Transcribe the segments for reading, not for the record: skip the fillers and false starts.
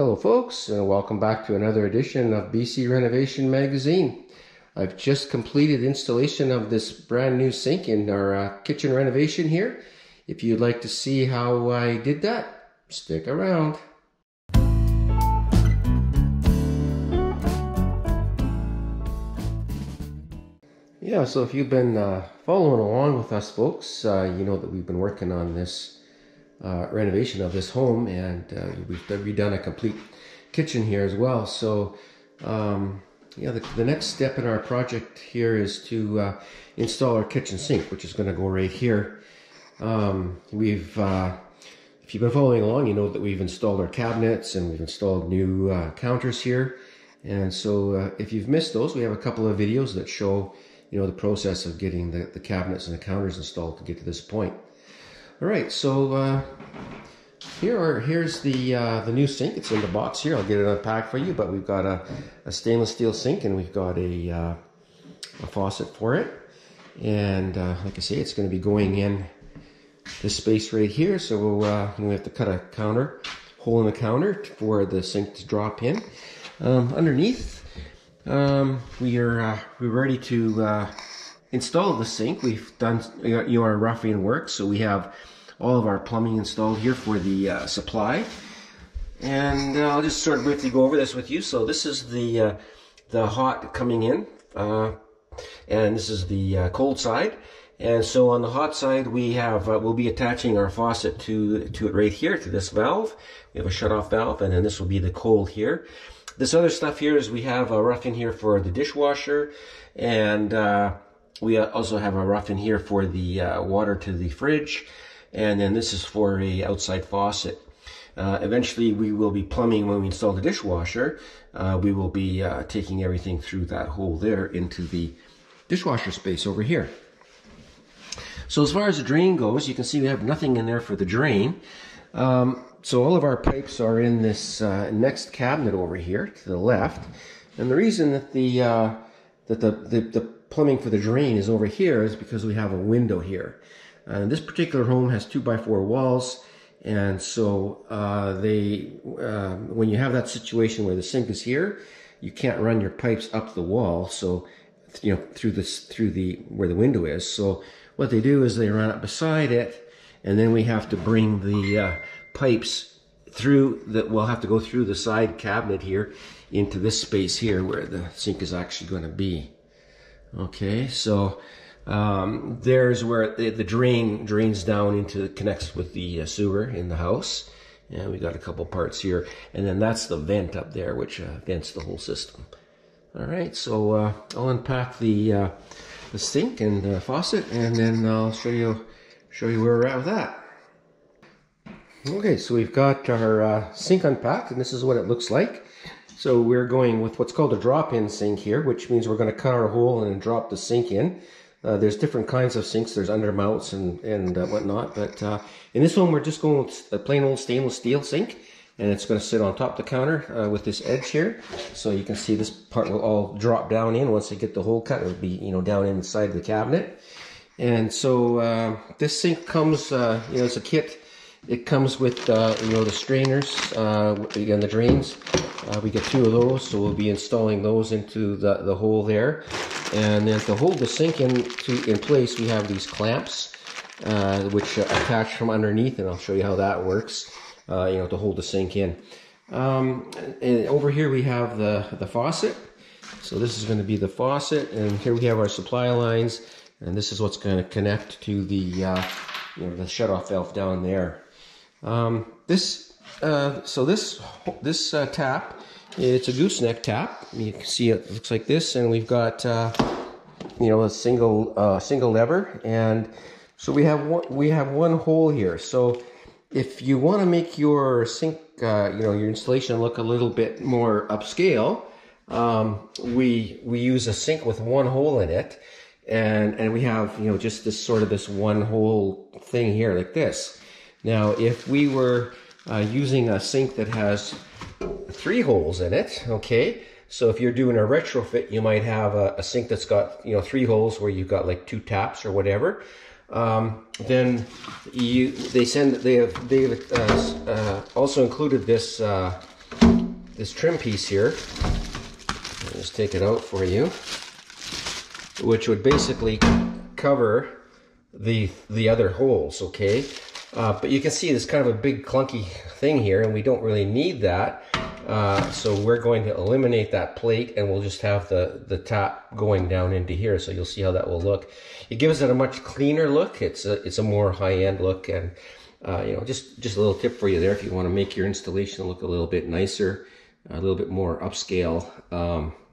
Hello folks, and welcome back to another edition of BC Renovation Magazine. I've just completed installation of this brand new sink in our kitchen renovation here. If you'd like to see how I did that, stick around. Yeah, so if you've been following along with us folks, you know that we've been working on this renovation of this home, and we've redone a complete kitchen here as well. So yeah, the next step in our project here is to install our kitchen sink, which is going to go right here. If you've been following along, you know that we've installed our cabinets and we've installed new counters here. And so if you've missed those, we have a couple of videos that show, you know, the process of getting the cabinets and the counters installed to get to this point. All right, so here's the new sink. It's in the box here. I'll get it unpacked for you, but we've got a stainless steel sink, and we've got a faucet for it. And like I say, it's going to be going in this space right here. So we have to cut a hole in the counter for the sink to drop in. Underneath, we're ready to install the sink. We've done our roughing work, so we have all of our plumbing installed here for the supply. And I'll just sort of briefly go over this with you. So this is the hot coming in, and this is the cold side. And so on the hot side, we have we'll be attaching our faucet to it right here, to this valve. We have a shutoff valve, and then this will be the cold here. This other stuff here is we have a rough in here for the dishwasher, and we also have a rough in here for the water to the fridge, and then this is for a outside faucet. Eventually we will be plumbing when we install the dishwasher. We will be taking everything through that hole there into the dishwasher space over here. So as far as the drain goes, you can see we have nothing in there for the drain. So all of our pipes are in this next cabinet over here to the left. And the reason that the plumbing for the drain is over here is because we have a window here. This particular home has 2x4 walls, and so when you have that situation where the sink is here, you can't run your pipes up the wall, so you know, where the window is. So what they do is they run up beside it, and then we have to bring the pipes through that. We'll have to go through the side cabinet here into this space here where the sink is actually going to be. Okay, so there's where the drain drains down into, connects with the sewer in the house. And we got a couple parts here. And then that's the vent up there, which vents the whole system. All right, so I'll unpack the sink and the faucet, and then I'll show you where we're at with that. Okay, so we've got our sink unpacked, and this is what it looks like. So we're going with what's called a drop-in sink here, which means we're going to cut our hole and drop the sink in. There's different kinds of sinks. There's undermounts and whatnot. But in this one, we're just going with a plain old stainless steel sink. And it's going to sit on top of the counter with this edge here. So you can see this part will all drop down in. Once I get the hole cut, it'll be, you know, down inside the cabinet. And so this sink comes, you know, it's a kit. It comes with, you know, the strainers, again, the drains. We get 2 of those, so we'll be installing those into the hole there. And then to hold the sink in place, we have these clamps, which attach from underneath, and I'll show you how that works, you know, to hold the sink in. And over here we have the faucet. So this is going to be the faucet, and here we have our supply lines, and this is what's going to connect to the, you know, the shutoff valve down there. So this tap, it's a gooseneck tap. You can see it looks like this, and we've got you know, a single lever, and so we have one hole here. So if you want to make your sink, you know, your installation look a little bit more upscale, we use a sink with 1 hole in it, and we have, you know, just this sort of this 1 hole thing here like this. Now if we were using a sink that has 3 holes in it, okay, so if you're doing a retrofit, you might have a sink that's got, you know, 3 holes where you've got like 2 taps or whatever. Then they have also included this this trim piece here, I'll just take it out for you, which would basically cover the other holes, okay? But you can see there's kind of a big clunky thing here, and we don't really need that. So we're going to eliminate that plate, and we'll just have the tap going down into here. So you'll see how that will look. It gives it a much cleaner look. It's a more high-end look, and you know, just a little tip for you there if you want to make your installation look a little bit nicer, a little bit more upscale.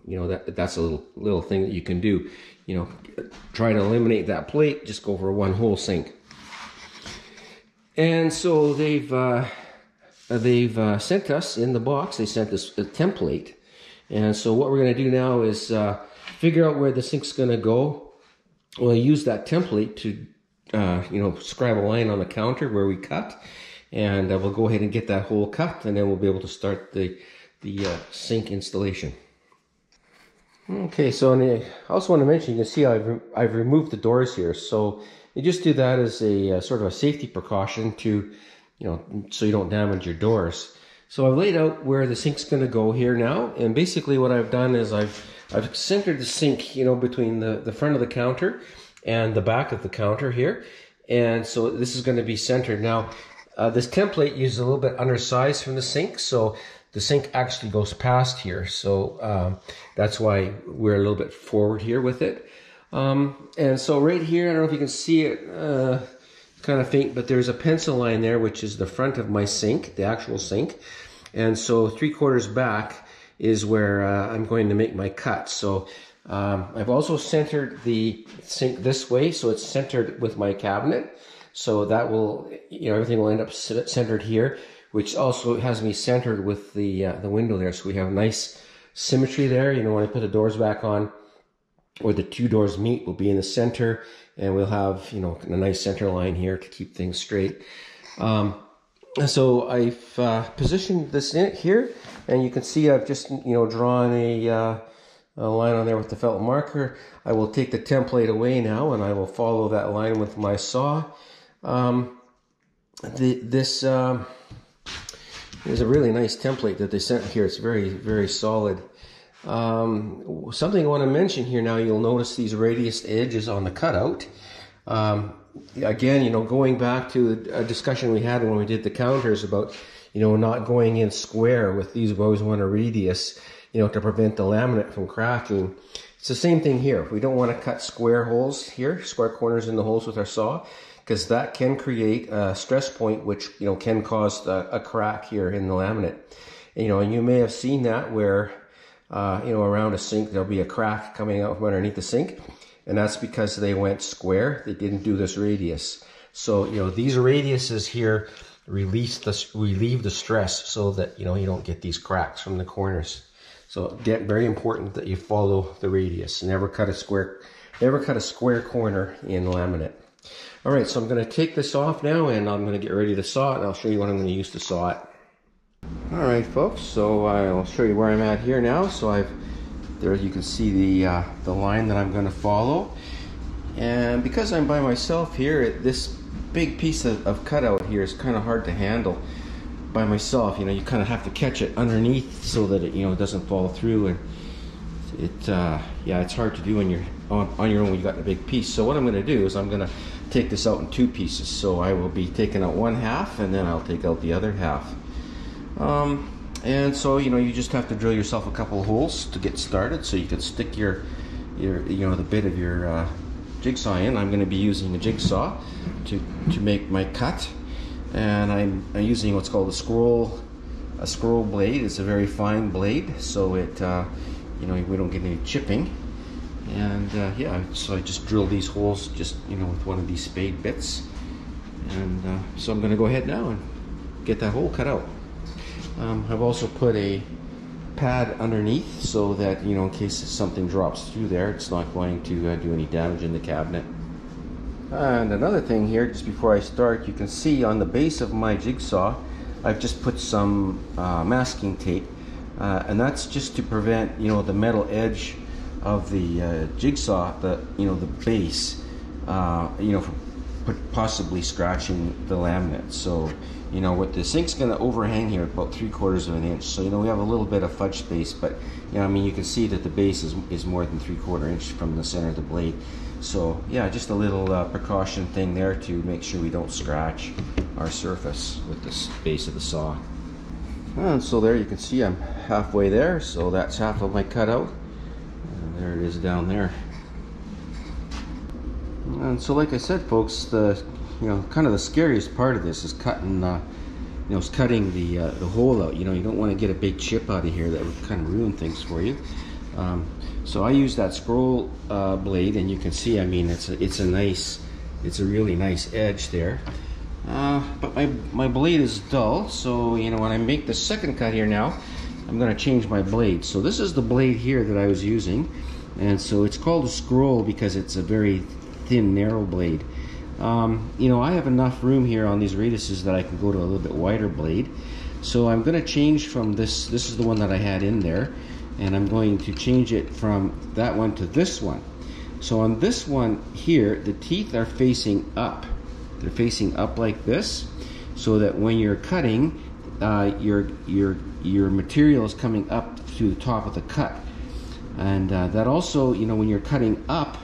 You know, that's a little thing that you can do. You know, try to eliminate that plate. Just go for a one-hole sink. And so they've sent us in the box, they sent us a template. And so what we're going to do now is figure out where the sink's going to go. We'll use that template to, you know, scribe a line on the counter where we cut. And we'll go ahead and get that hole cut, and then we'll be able to start the sink installation. Okay, so I also want to mention, you can see I've removed the doors here. So you just do that as a sort of a safety precaution to, you know, so you don't damage your doors. So I've laid out where the sink's going to go here now, and basically what I've done is I've centered the sink, you know, between the front of the counter and the back of the counter here, and so this is going to be centered. Now, this template is a little bit undersized from the sink, so the sink actually goes past here, so that's why we're a little bit forward here with it. And so right here, I don't know if you can see it, kind of faint, but there's a pencil line there, which is the front of my sink, the actual sink, and so 3/4 back is where I'm going to make my cut. So I've also centered the sink this way, so it's centered with my cabinet, so that will, you know, everything will end up centered here, which also has me centered with the window there, so we have nice symmetry there. You know, when I put the doors back on, or the two doors meet, will be in the center, and we'll have, you know, a nice center line here to keep things straight. So I've positioned this in here, and you can see I've just, you know, drawn a line on there with the felt marker. I will take the template away now, and I will follow that line with my saw. This is a really nice template that they sent here. It's very, very solid. Something I want to mention here now, you'll notice these radius edges on the cutout. Again, you know, going back to a discussion we had when we did the counters about, you know, not going in square with these. We always want a radius, you know, to prevent the laminate from cracking. It's the same thing here. We don't want to cut square holes here, square corners in the holes with our saw, because that can create a stress point, which, you know, can cause a crack here in the laminate. And, you know, and you may have seen that where, you know, around a sink, there'll be a crack coming out from underneath the sink, and that's because they went square. They didn't do this radius. So, you know, these radiuses here relieve the stress so that, you know, you don't get these cracks from the corners. So, very important that you follow the radius. Never cut a square corner in laminate. All right, so I'm going to take this off now, and I'm going to get ready to saw it, and I'll show you what I'm going to use to saw it. All right, folks, so I'll show you where I'm at here now. So there you can see the line that I'm going to follow, and because I'm by myself here, this big piece of cutout here is kind of hard to handle by myself. You know, you kind of have to catch it underneath so that it, you know, doesn't fall through, and it yeah, it's hard to do when you're on your own when you got a big piece. So what I'm going to do is I'm going to take this out in two pieces. So I will be taking out one half, and then I'll take out the other half. And so, you know, you just have to drill yourself a couple holes to get started, so you can stick your you know, the bit of your jigsaw in. I'm going to be using a jigsaw to make my cut, and I'm using what's called a scroll blade. It's a very fine blade, so it you know, we don't get any chipping. And yeah, so I just drill these holes, just, you know, with one of these spade bits, and so I'm going to go ahead now and get that hole cut out. I've also put a pad underneath so that, you know, in case something drops through there, it's not going to do any damage in the cabinet. And another thing here, just before I start, you can see on the base of my jigsaw, I've just put some masking tape, and that's just to prevent, you know, the metal edge of the jigsaw, the, you know, the base, you know, from possibly scratching the laminate. So, you know, with the sink's going to overhang here about 3/4 of an inch. So, you know, we have a little bit of fudge space, but, you know, I mean, you can see that the base is more than 3/4 inch from the center of the blade. So, yeah, just a little precaution thing there to make sure we don't scratch our surface with the base of the saw. And so there you can see I'm halfway there, so that's half of my cutout. And there it is down there. And so, like I said, folks, the, you know, kind of the scariest part of this is cutting, you know, the hole out. You know, you don't want to get a big chip out of here that would kind of ruin things for you. So I use that scroll blade, and you can see, I mean, it's a really nice edge there. But my blade is dull, so, you know, when I make the second cut here now, I'm going to change my blade. So this is the blade here that I was using, and so it's called a scroll because it's a very thin, narrow blade. You know, I have enough room here on these radiuses that I can go to a little bit wider blade. So I'm going to change from this, this is the one that I had in there, and I'm going to change it from that one to this one. So on this one here, the teeth are facing up. They're facing up like this, so that when you're cutting, your material is coming up to the top of the cut, and that also, you know, when you're cutting up,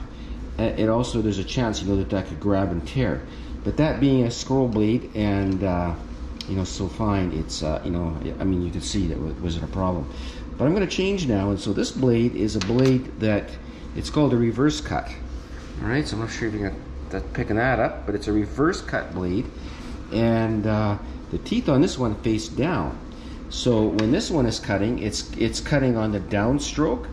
it also, there's a chance, you know, that that could grab and tear. But that being a scroll blade and you know, so fine, it's you know, I mean, you can see that wasn't a problem. But I'm going to change now, and so this blade is a blade that it's called a reverse cut. All right, so I'm not sure if you can. That's picking that up, but it's a reverse cut blade, and the teeth on this one face down. So when this one is cutting, it's cutting on the downstroke.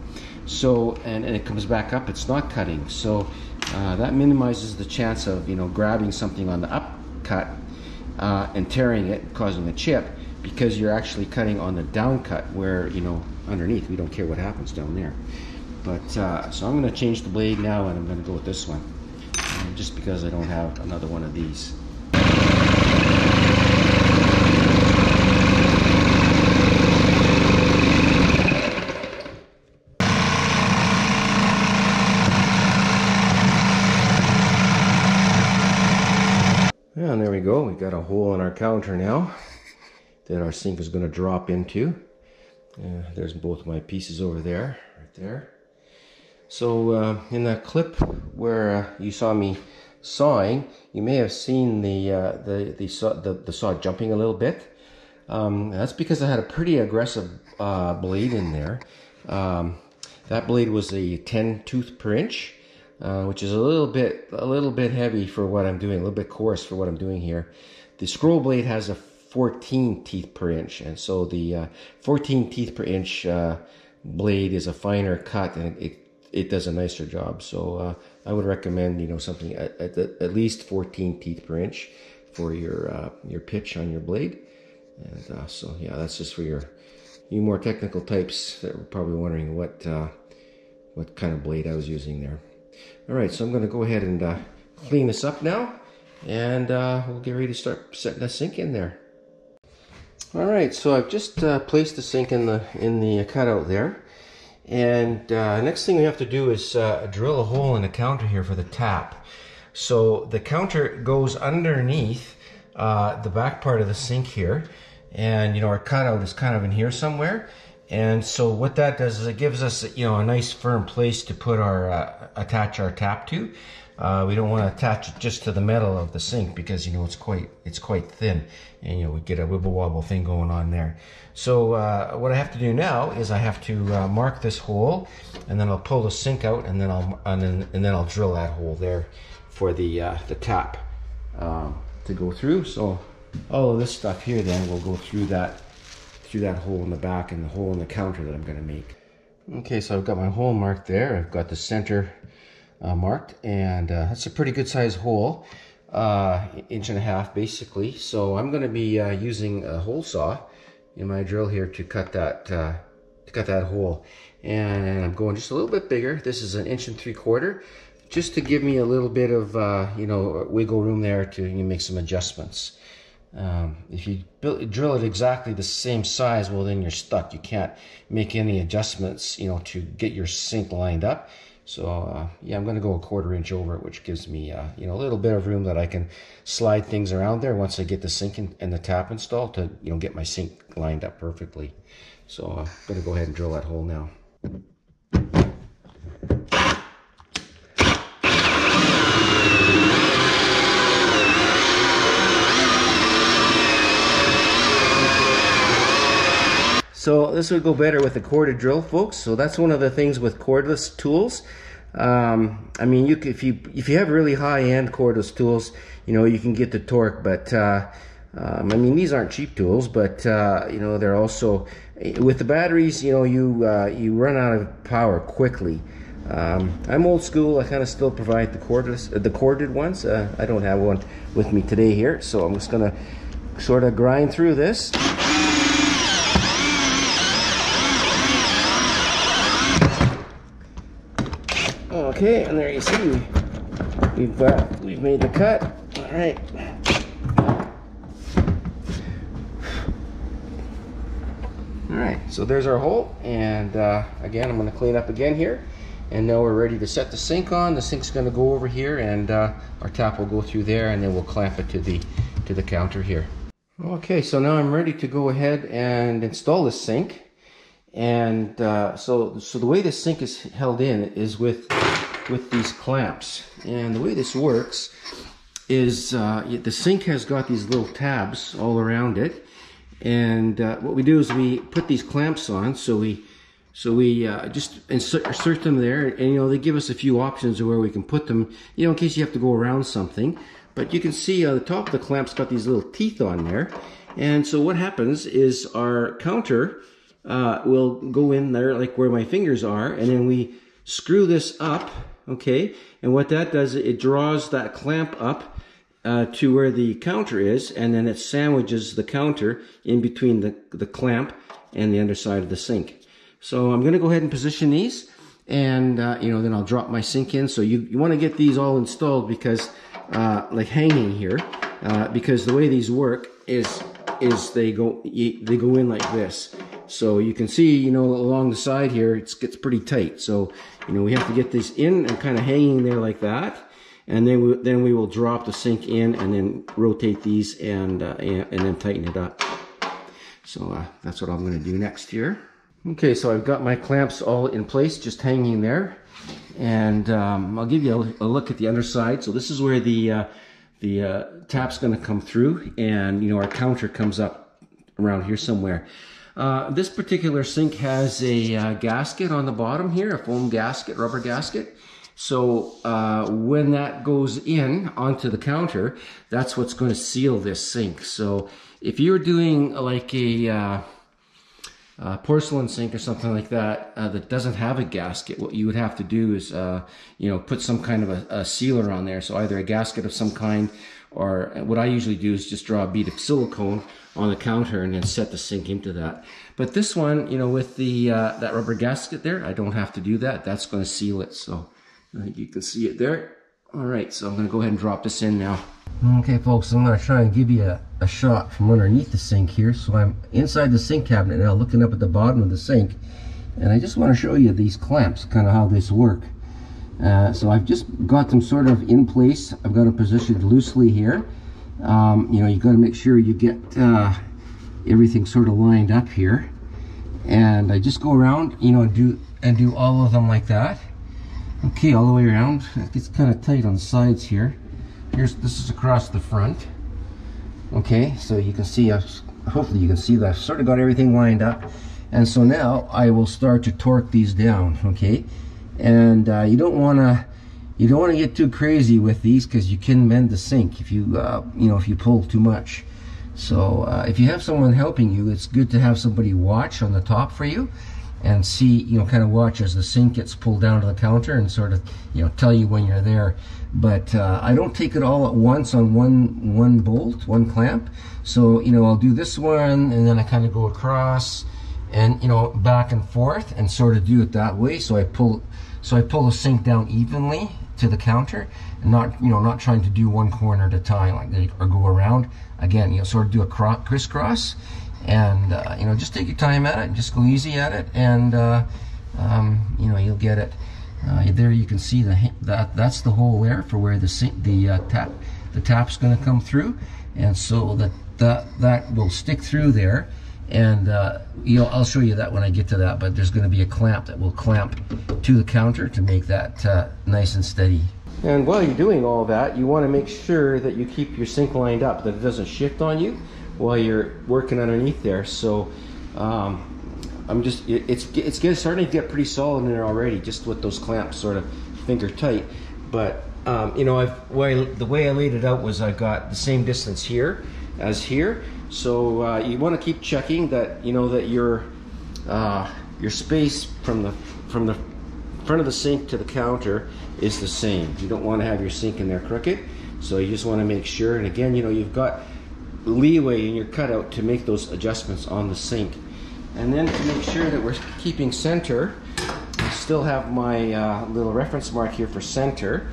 So and it comes back up, it's not cutting. So that minimizes the chance of, you know, grabbing something on the up cut and tearing it, causing a chip, because you're actually cutting on the down cut, where, you know, underneath we don't care what happens down there. But so I'm going to change the blade now, and I'm going to go with this one, just because I don't have another one of these. And there we go, we got a hole in our counter now that our sink is going to drop into. There's both my pieces over there, right there. So in that clip where you saw me sawing, you may have seen the saw jumping a little bit. That's because I had a pretty aggressive blade in there. That blade was a 10 tooth per inch, which is a little bit heavy for what I'm doing, a little bit coarse for what I'm doing here. The scroll blade has a 14 teeth per inch, and so the 14 teeth per inch blade is a finer cut, and it does a nicer job. So I would recommend, you know, something at least 14 teeth per inch for your pitch on your blade. And so yeah, that's just for you more technical types that were probably wondering what kind of blade I was using there. All right, so I'm going to go ahead and clean this up now, and we'll get ready to start setting the sink in there. All right, so I've just placed the sink in the cutout there. And next thing we have to do is drill a hole in the counter here for the tap. So the counter goes underneath the back part of the sink here, and, you know, our cutout is kind of in here somewhere. And so what that does is it gives us, you know, a nice firm place to put our attach our tap to. We don't want to attach it just to the metal of the sink, because, you know, it's quite thin, and, you know, we get a wibble wobble thing going on there. So what I have to do now is I have to mark this hole, and then I'll pull the sink out, and then I'll drill that hole there for the tap to go through. So all of this stuff here then will go through that hole in the back, and the hole in the counter that I'm going to make. Okay, so I've got my hole marked there. I've got the center marked, and that's a pretty good size hole, 1.5 inches basically. So I'm going to be using a hole saw in my drill here to cut that hole, and I'm going just a little bit bigger. This is 1.75 inches, just to give me a little bit of you know, wiggle room there to, you know, make some adjustments. If you drill it exactly the same size, well, then you're stuck. You can't make any adjustments, you know, to get your sink lined up. So yeah, I'm going to go a quarter inch over it, which gives me you know, a little bit of room that I can slide things around there once I get the sink and the tap installed to, you know, get my sink lined up perfectly. So I'm going to go ahead and drill that hole now. So this would go better with a corded drill, folks. So that's one of the things with cordless tools. I mean, if you have really high-end cordless tools, you know, you can get the torque. But I mean, these aren't cheap tools, but you know, they're also with the batteries. You know, you run out of power quickly. I'm old school. I kind of still provide the cordless, the corded ones. I don't have one with me today here, so I'm just gonna sort of grind through this. Okay, and there you see, we've made the cut. All right. All right, so there's our hole, and again, I'm gonna clean up again here, and now we're ready to set the sink on. The sink's gonna go over here, and our tap will go through there, and then we'll clamp it to the counter here. Okay, so now I'm ready to go ahead and install the sink. And so the way this sink is held in is with these clamps, and the way this works is the sink has got these little tabs all around it, and what we do is we put these clamps on, so we just insert them there, and you know, they give us a few options of where we can put them, you know, in case you have to go around something. But you can see on the top of the clamp's got these little teeth on there, and so what happens is our counter will go in there like where my fingers are, and then we screw this up, okay, and what that does, it draws that clamp up to where the counter is, and then it sandwiches the counter in between the clamp and the underside of the sink. So I'm going to go ahead and position these, and you know, then I'll drop my sink in. So you want to get these all installed, because like hanging here, because the way these work is they go in like this. So you can see, you know, along the side here, it gets pretty tight. So, you know, we have to get these in and kind of hanging there like that. And then we will drop the sink in and then rotate these and then tighten it up. So that's what I'm going to do next here. Okay, so I've got my clamps all in place, just hanging there. And I'll give you a look at the underside. So this is where the tap's going to come through. And, you know, our counter comes up around here somewhere. This particular sink has a gasket on the bottom here, a foam gasket, rubber gasket. So when that goes in onto the counter, that's what's going to seal this sink. So if you're doing like a porcelain sink or something like that, that doesn't have a gasket, what you would have to do is, you know, put some kind of a sealer on there. So either a gasket of some kind, or what I usually do is just draw a bead of silicone on the counter and then set the sink into that. But this one, you know, with the that rubber gasket there, I don't have to do that. That's going to seal it. So I think you can see it there. All right, so I'm going to go ahead and drop this in now. Okay, folks, I'm going to try and give you a shot from underneath the sink here. So I'm inside the sink cabinet now, looking up at the bottom of the sink, and I just want to show you these clamps, kind of how this work. So I've just got them sort of in place. I've got them positioned loosely here. You know, you've got to make sure you get everything sort of lined up here. And I just go around, you know, and do all of them like that. Okay, all the way around. It gets kind of tight on the sides here. This is across the front. Okay, so you can see, hopefully you can see that I've sort of got everything lined up. And so now I will start to torque these down, okay? And you don't want to get too crazy with these, because you can bend the sink if you you know, if you pull too much. So if you have someone helping you, it's good to have somebody watch on the top for you and see, you know, kind of watch as the sink gets pulled down to the counter and sort of, you know, tell you when you're there. But I don't take it all at once on one bolt, one clamp. So, you know, I'll do this one, and then I kind of go across and, you know, back and forth, and sort of do it that way. So I pull the sink down evenly to the counter, and not, you know, not trying to do one corner at a time, like they, or go around. Again, you know, sort of do a crisscross, and you know, just take your time at it, and just go easy at it, and you know, you'll get it. There you can see that's the hole there for where the tap's going to come through, and so that will stick through there. And I'll show you that when I get to that, but there's going to be a clamp that will clamp to the counter to make that nice and steady. And while you're doing all that, you want to make sure that you keep your sink lined up, that it doesn't shift on you while you're working underneath there. So it's starting to get pretty solid in there already, just with those clamps sort of finger tight. But you know, the way I laid it out was I got the same distance here as here. So you want to keep checking that, you know, that your space from the front of the sink to the counter is the same. You don't want to have your sink in there crooked, so you just want to make sure. And again, you know, you've got leeway in your cutout to make those adjustments on the sink. And then to make sure that we're keeping center, I still have my little reference mark here for center,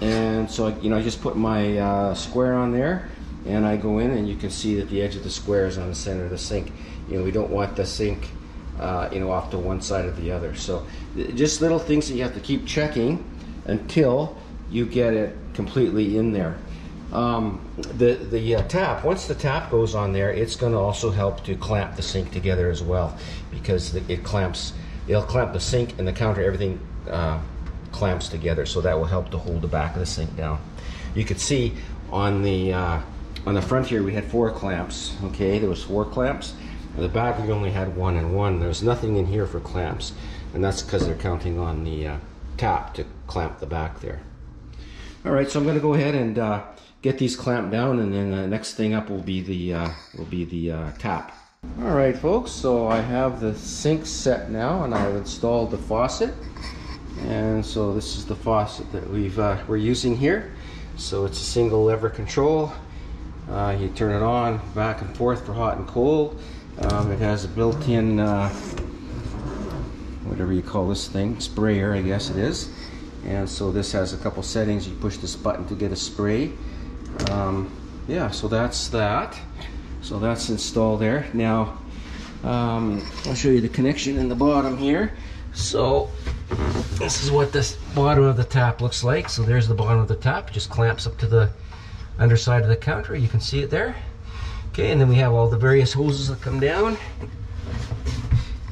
and so you know, I just put my square on there, and I go in, and you can see that the edge of the square is on the center of the sink. You know, we don't want the sink you know, off to one side or the other. So just little things that you have to keep checking until you get it completely in there. The tap, once the tap goes on there, it's going to also help to clamp the sink together as well, because it'll clamp the sink and the counter, everything clamps together, so that will help to hold the back of the sink down. You could see on the front here we had four clamps. Okay, there was four clamps. On the back we only had one and one. There's nothing in here for clamps, and that's because they're counting on the tap to clamp the back there. All right, so I'm going to go ahead and get these clamped down, and then the next thing up will be the tap. All right, folks, so I have the sink set now, and I've installed the faucet. And so this is the faucet that we're using here. So it's a single lever control. You turn it on back and forth for hot and cold. It has a built-in whatever you call this thing, sprayer, I guess it is. And so this has a couple settings. You push this button to get a spray. Yeah, so that's that. So that's installed there. Now I'll show you the connection in the bottom here. So this is what this bottom of the tap looks like. So there's the bottom of the tap. It just clamps up to the underside of the counter. You can see it there. Okay, and then we have all the various hoses that come down.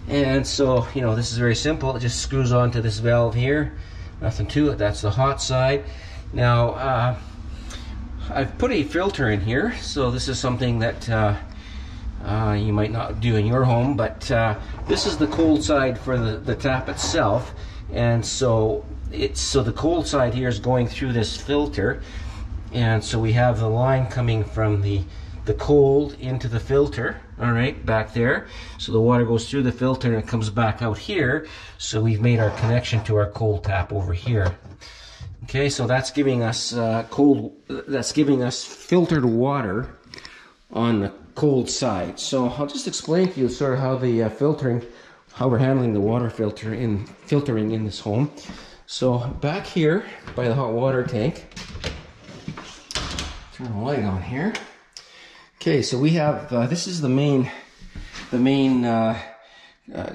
And so, you know, this is very simple. It just screws onto this valve here. Nothing to it. That's the hot side. Now I've put a filter in here, so this is something that you might not do in your home, but this is the cold side for the tap itself. And so the cold side here is going through this filter, and so we have the line coming from the cold into the filter, all right, back there. So the water goes through the filter and it comes back out here, so we've made our connection to our cold tap over here. Okay, so that's giving us filtered water on the cold side. So I'll just explain to you sort of how the how we're handling the water filtering in this home. So back here by the hot water tank, turn the light on here. Okay, so we have this is the main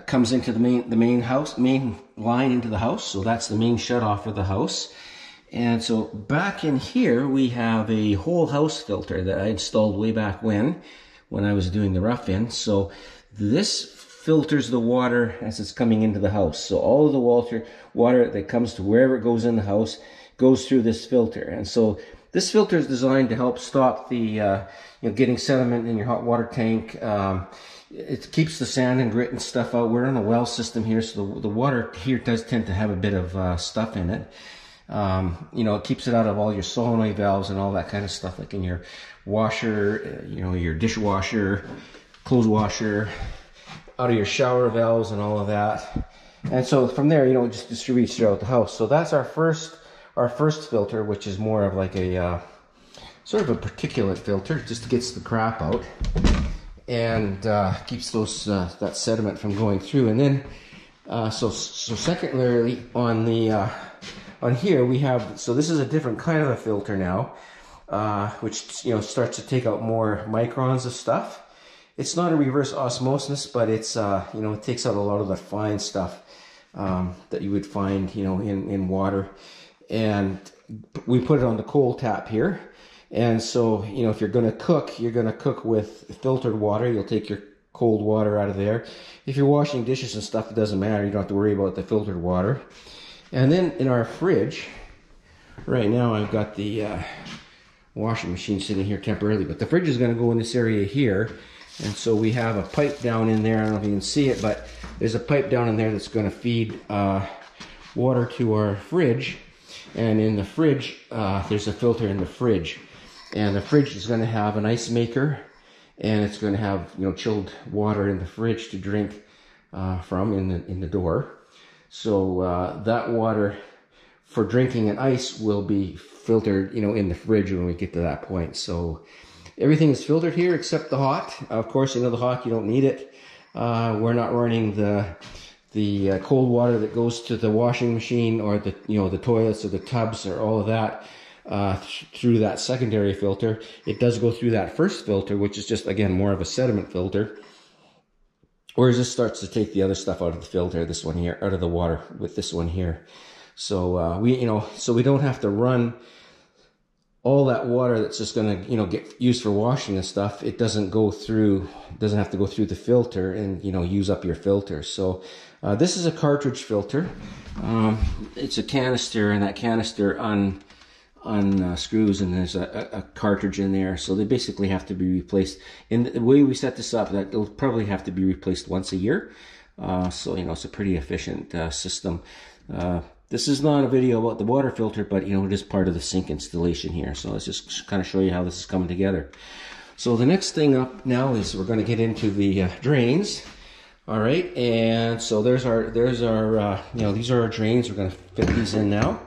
comes into the main line into the house. So that's the main shutoff of the house. And so back in here we have a whole house filter that I installed way back when I was doing the rough in. So this filters the water as it's coming into the house. So all of the water that comes to wherever it goes in the house goes through this filter. And so this filter is designed to help stop the you know, getting sediment in your hot water tank. It keeps the sand and grit and stuff out. We're in a well system here, so the water here does tend to have a bit of stuff in it. You know, it keeps it out of all your solenoid valves and all that kind of stuff, like in your washer, you know, your dishwasher, clothes washer, out of your shower valves and all of that. And so from there, you know, it just distributes throughout the house. So that's our first filter, which is more of like a sort of a particulate filter, just gets the crap out and keeps those that sediment from going through. And then so secondarily on here we have, so this is a different kind of a filter now, which, you know, starts to take out more microns of stuff. It's not a reverse osmosis, but it's you know, it takes out a lot of the fine stuff that you would find, you know, in water. And we put it on the coal tap here. And so, you know, if you're going to cook, you're going to cook with filtered water. You'll take your cold water out of there. If you're washing dishes and stuff, it doesn't matter. You don't have to worry about the filtered water. And then in our fridge, right now I've got the washing machine sitting here temporarily, but the fridge is going to go in this area here. And so we have a pipe down in there. I don't know if you can see it, but there's a pipe down in there that's going to feed water to our fridge. And in the fridge, there's a filter in the fridge. And the fridge is going to have an ice maker, and it's going to have, you know, chilled water in the fridge to drink from in the door. So that water for drinking and ice will be filtered, you know, in the fridge when we get to that point. So everything is filtered here except the hot. Of course, you know, the hot, you don't need it. We're not running the cold water that goes to the washing machine or the, you know, the toilets or the tubs or all of that. Through that secondary filter. It does go through that first filter, which is just, again, more of a sediment filter. Whereas this starts to take the other stuff out of the filter, this one here, out of the water with this one here. So we don't have to run all that water that's just gonna, you know, get used for washing and stuff. It doesn't go through, doesn't have to go through the filter and, you know, use up your filter. So this is a cartridge filter. It's a canister, and that canister unscrews, and there's a cartridge in there, so they basically have to be replaced. And the way we set this up, that it'll probably have to be replaced once a year. So, you know, it's a pretty efficient system. This is not a video about the water filter, but, you know, it is part of the sink installation here. So let's just kind of show you how this is coming together. So the next thing up now is we're going to get into the drains. All right, and so there's our you know, these are our drains. We're going to fit these in now.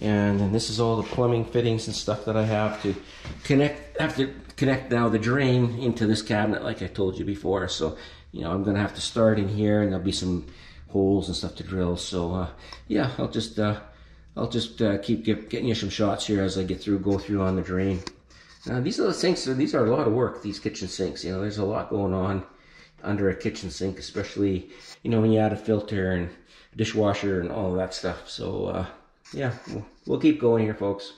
And then this is all the plumbing fittings and stuff that I have to connect. I have to connect now the drain into this cabinet, like I told you before. So, you know, I'm going to have to start in here, and there'll be some holes and stuff to drill. So, yeah, I'll just keep getting you some shots here as I go through on the drain. Now, these are the sinks. These are a lot of work, these kitchen sinks. You know, there's a lot going on under a kitchen sink, especially, you know, when you add a filter and dishwasher and all of that stuff. So, yeah, we'll keep going here, folks.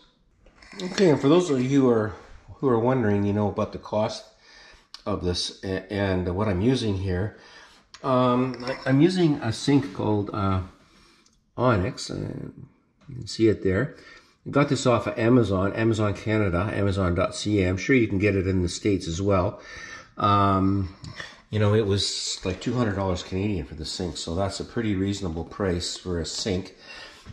Okay, and for those of you who are wondering, you know, about the cost of this and what I'm using here, I'm using a sink called Onyx. You can see it there. I got this off of Amazon Canada, Amazon.ca. I'm sure you can get it in the States as well. You know, it was like $200 Canadian for the sink, so that's a pretty reasonable price for a sink.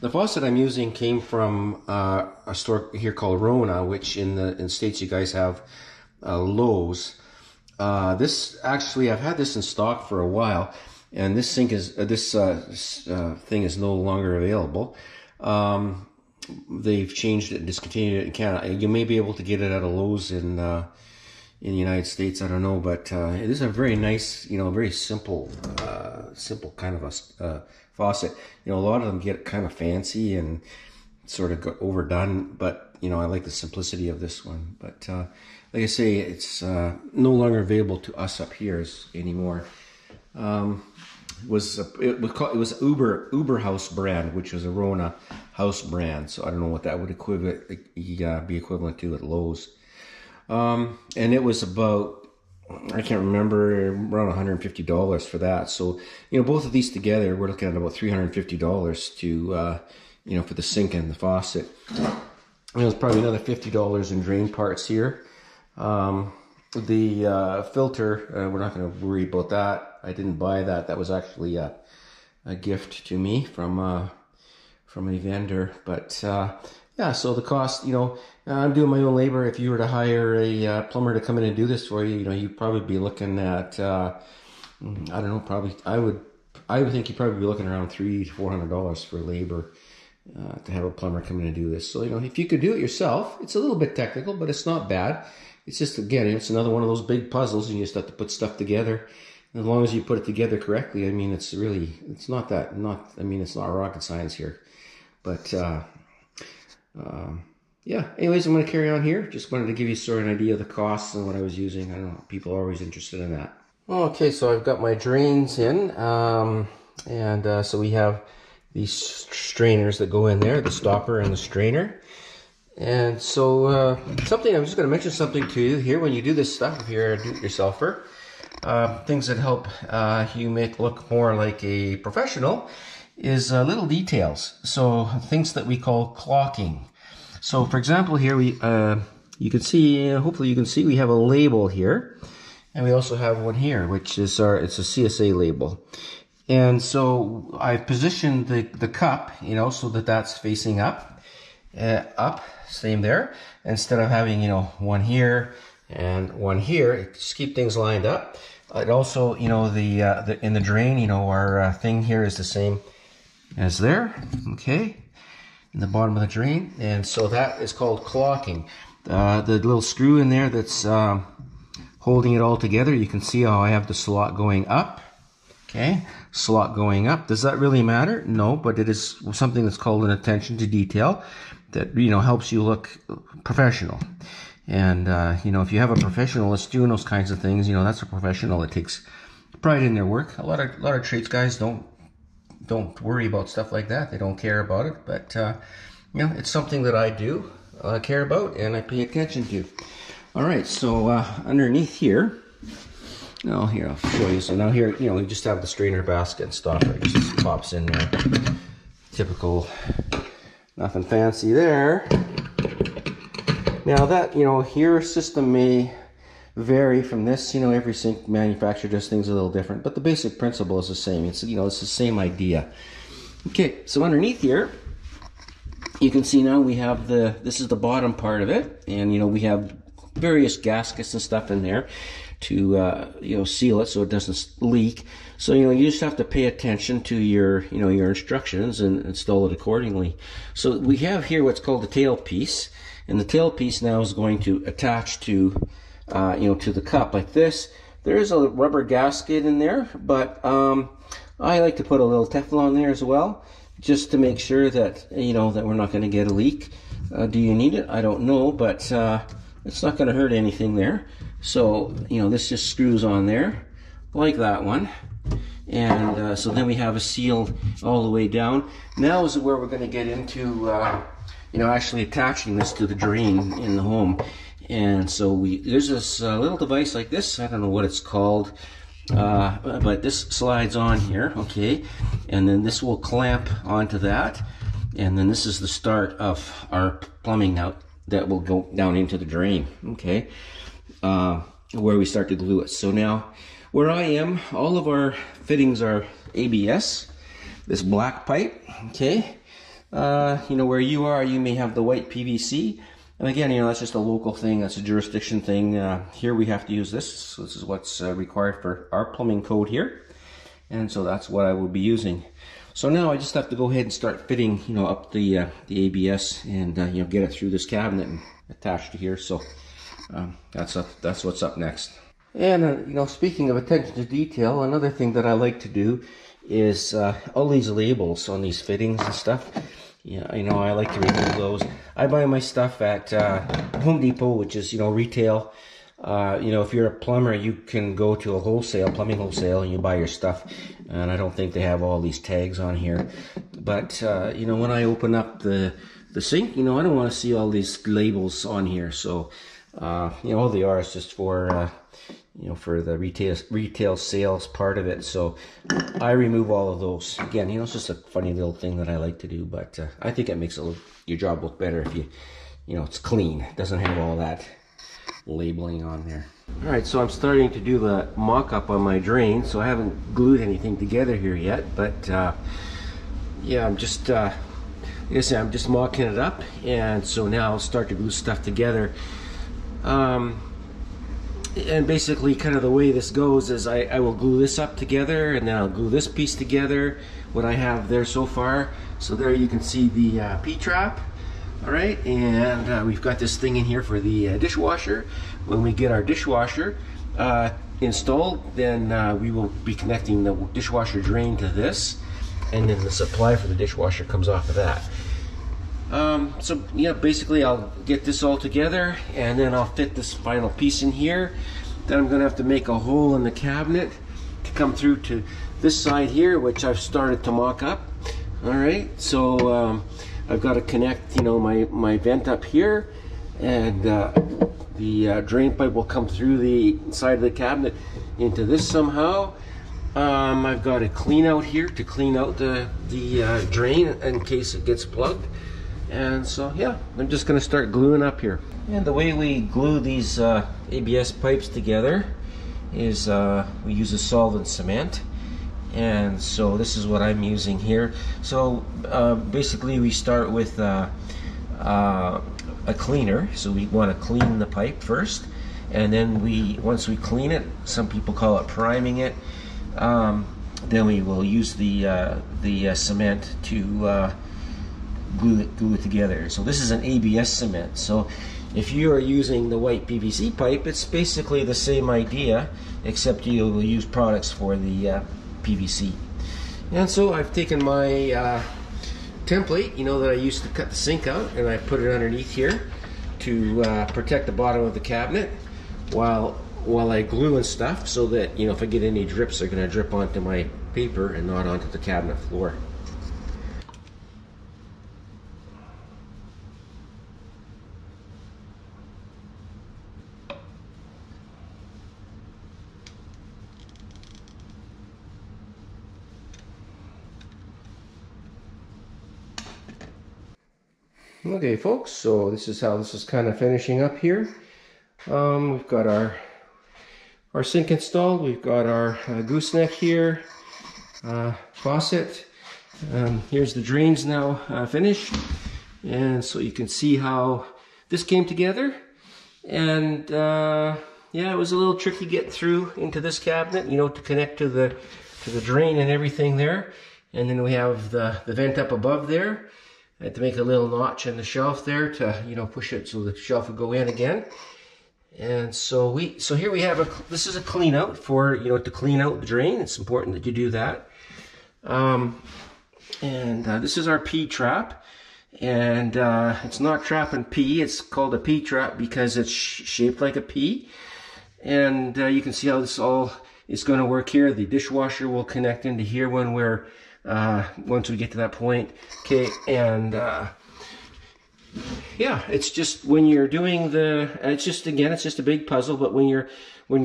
The faucet I'm using came from a store here called Rona, which in the States you guys have Lowe's. This actually, I've had this in stock for a while, and this sink is thing is no longer available. They've changed it and discontinued it in Canada. You may be able to get it at a Lowe's in the United States. I don't know, but it is a very nice, you know, very simple kind of a faucet. You know, a lot of them get kind of fancy and sort of got overdone, but, you know, I like the simplicity of this one. But like I say, it's no longer available to us up here anymore. It was Uber House brand, which was a Rona House brand. So I don't know what that would be equivalent to at Lowe's. And it was about, I can't remember, around $150 for that. So, you know, both of these together, we're looking at about $350 to, you know, for the sink and the faucet. And it was probably another $50 in drain parts here. The filter, we're not going to worry about that. I didn't buy that. That was actually a gift to me from a vendor. But, yeah, so the cost, you know, I'm doing my own labor. If you were to hire a plumber to come in and do this for you, you know, you'd probably be looking at, I don't know, probably, I would think you'd probably be looking around $300 to $400 for labor to have a plumber come in and do this. So, you know, if you could do it yourself, it's a little bit technical, but it's not bad. It's just, again, it's another one of those big puzzles, and you just have to put stuff together. And as long as you put it together correctly, I mean, it's really, it's not rocket science here, but, yeah, anyways, I'm going to carry on here. Just wanted to give you sort of an idea of the costs and what I was using. I don't know, people are always interested in that. Okay, so I've got my drains in. And so we have these strainers that go in there, the stopper and the strainer. And so something, I'm just going to mention something to you here. When you do this stuff, if you're a do-it-yourselfer, things that help you make look more like a professional is little details. So things that we call clocking. So for example, here we you can see, hopefully you can see, we have a label here, and we also have one here, which is our, it's a CSA label. And so I positioned the cup, you know, so that that's facing up, same there. Instead of having, you know, one here and one here, just keep things lined up. It also, you know, the in the drain, you know, our thing here is the same as there, okay, in the bottom of the drain. And so that is called clocking. The little screw in there that's holding it all together, you can see how I have the slot going up. Okay, slot going up. Does that really matter? No, but it is something that's called an attention to detail that, you know, helps you look professional. And, you know, if you have a professional that's doing those kinds of things, you know, that's a professional that takes pride in their work. A lot of trades guys don't worry about stuff like that. They don't care about it, but, you know, it's something that I do care about and I pay attention to. All right, so underneath here, now here, I'll show you. So now here, you know, we just have the strainer basket and stopper. It just pops in there. Typical, nothing fancy there. Now that, you know, your system may vary from this. You know, every sink manufacturer does things a little different, but the basic principle is the same. It's, you know, it's the same idea. Okay, so underneath here, you can see now we have the, this is the bottom part of it. And, you know, we have various gaskets and stuff in there to you know, seal it so it doesn't leak. So, you know, you just have to pay attention to your, you know, your instructions and install it accordingly. So we have here what's called the tailpiece, and the tailpiece now is going to attach to you know, to the cup like this. There is a rubber gasket in there, but I like to put a little Teflon there as well, just to make sure that, you know, that we're not going to get a leak. Do you need it? I don't know, but it's not going to hurt anything there. So, you know, this just screws on there like that one. And so then we have a seal all the way down. Now is where we're going to get into, you know, actually attaching this to the drain in the home. And so there's this little device like this. I don't know what it's called, but this slides on here, okay. And then this will clamp onto that. And then this is the start of our plumbing out that will go down into the drain, okay. Where we start to glue it. So now, where I am, all of our fittings are ABS, this black pipe, okay. You know, where you are, you may have the white PVC. And again, you know, that's just a local thing, that's a jurisdiction thing. Here we have to use this, so this is what's required for our plumbing code here. And so that's what I will be using. So now I just have to go ahead and start fitting, you know, up the ABS and, you know, get it through this cabinet and attached to here. So that's what's up next. And you know, speaking of attention to detail, another thing that I like to do is all these labels on these fittings and stuff. Yeah, you know, I like to remove those. I buy my stuff at Home Depot, which is, you know, retail. You know, if you're a plumber, you can go to a wholesale, plumbing wholesale, and you buy your stuff. And I don't think they have all these tags on here. But you know, when I open up the sink, you know, I don't want to see all these labels on here. So you know, all they are is just for you know, for the retail sales part of it. So I remove all of those. Again, you know, it's just a funny little thing that I like to do, but I think it makes it look, your job look better if you know, it's clean. It doesn't have all that labeling on there. All right, so I'm starting to do the mock-up on my drain. So I haven't glued anything together here yet, but yeah, I'm just like I said, I'm just mocking it up, and so now I'll start to glue stuff together. And basically, kind of the way this goes is I will glue this up together, and then I'll glue this piece together. What I have there so far. So there you can see the P-trap. All right, and we've got this thing in here for the dishwasher. When we get our dishwasher installed, then we will be connecting the dishwasher drain to this, and then the supply for the dishwasher comes off of that. So yeah, basically I'll get this all together, and then I'll fit this final piece in here. Then I'm gonna have to make a hole in the cabinet to come through to this side here, which I've started to mock up. All right, so I've got to connect, you know, my vent up here, and the drain pipe will come through the side of the cabinet into this somehow. I've got a clean out here to clean out the drain in case it gets plugged. And so yeah, I'm just gonna start gluing up here. And the way we glue these ABS pipes together is we use a solvent cement. And so this is what I'm using here. So basically we start with a cleaner. So we want to clean the pipe first, and then once we clean it, some people call it priming it, then we will use the cement to glue it together. So this is an ABS cement. So if you are using the white PVC pipe, it's basically the same idea, except you will use products for the PVC. And so I've taken my template, you know, that I used to cut the sink out, and I put it underneath here to protect the bottom of the cabinet while I glue and stuff, so that, you know, if I get any drips, they're going to drip onto my paper and not onto the cabinet floor. Okay folks, so this is how this is kind of finishing up here. We've got our sink installed, we've got our gooseneck here, faucet. Here's the drains now finished, and so you can see how this came together. And yeah, it was a little tricky getting through into this cabinet, you know, to connect to the drain and everything there. And then we have the vent up above there. I had to make a little notch in the shelf there to, you know, push it so the shelf would go in again. And so here we have this is a clean out for, you know, to clean out the drain. It's important that you do that. This is our P trap, and it's not trapping P. It's called a P trap because it's shaped like a P. And you can see how this all is going to work here. The dishwasher will connect into here when we're once we get to that point. Okay, and yeah, it's just when you're doing it's just a big puzzle. But when you're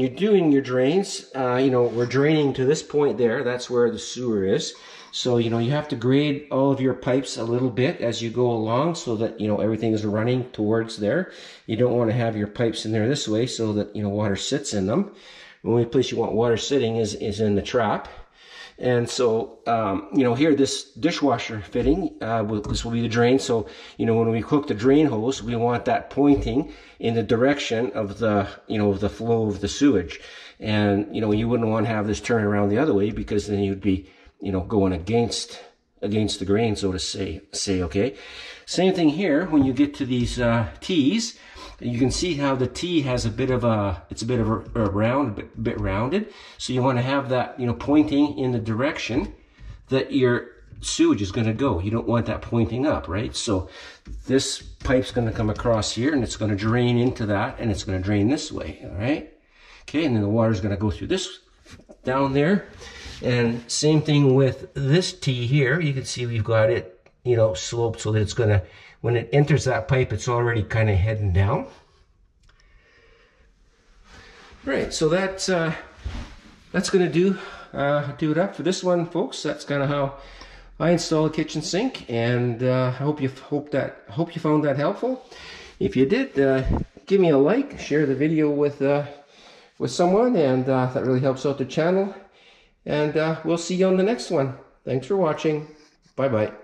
doing your drains, you know, we're draining to this point there. That's where the sewer is. So, you know, you have to grade all of your pipes a little bit as you go along, so that, you know, everything is running towards there. You don't want to have your pipes in there this way, so that, you know, water sits in them. The only place you want water sitting is in the trap. And so, you know, here, this dishwasher fitting, this will be the drain. So, you know, when we hook the drain hose, we want that pointing in the direction of the, you know, the flow of the sewage. And, you know, you wouldn't want to have this turn around the other way, because then you'd be, you know, going against the grain, so to say, okay? Same thing here. When you get to these T's, you can see how the T has a bit rounded. So you want to have that, you know, pointing in the direction that your sewage is going to go. You don't want that pointing up, right? So this pipe's going to come across here, and it's going to drain into that, and it's going to drain this way, all right? Okay, and then the water's going to go through this down there. And same thing with this T here. You can see we've got it, you know, sloped, so that it's going to, when it enters that pipe, it's already kind of heading down. Right, so that's going to do it up for this one, folks. That's kind of how I install a kitchen sink, and I hope you found that helpful. If you did, give me a like, share the video with someone, and that really helps out the channel. And we'll see you on the next one. Thanks for watching. Bye bye.